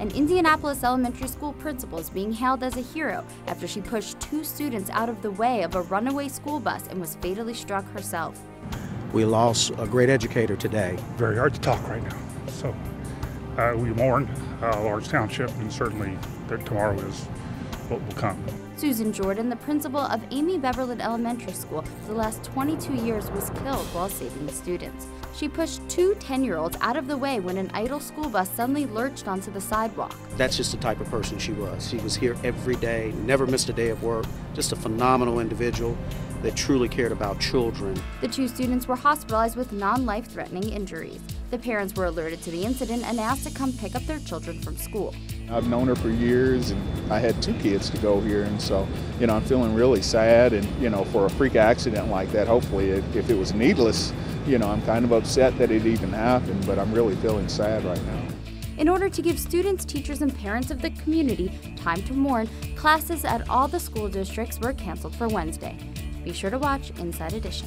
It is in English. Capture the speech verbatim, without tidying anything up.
An Indianapolis elementary school principal is being hailed as a hero after she pushed two students out of the way of a runaway school bus and was fatally struck herself. We lost a great educator today. Very hard to talk right now. So uh, we mourn uh, Lawrence Township, and certainly tomorrow is what will come. Susan Jordan, the principal of Amy Beverland Elementary School for the last twenty-two years, was killed while saving students. She pushed two ten-year-olds out of the way when an idle school bus suddenly lurched onto the sidewalk. That's just the type of person she was. She was here every day, never missed a day of work, just a phenomenal individual that truly cared about children. The two students were hospitalized with non-life-threatening injuries. The parents were alerted to the incident and asked to come pick up their children from school. I've known her for years, and I had two kids to go here, and so, you know, I'm feeling really sad, and, you know, for a freak accident like that, hopefully, it, if it was needless, you know, I'm kind of upset that it even happened, but I'm really feeling sad right now. In order to give students, teachers, and parents of the community time to mourn, classes at all the school districts were canceled for Wednesday. Be sure to watch Inside Edition.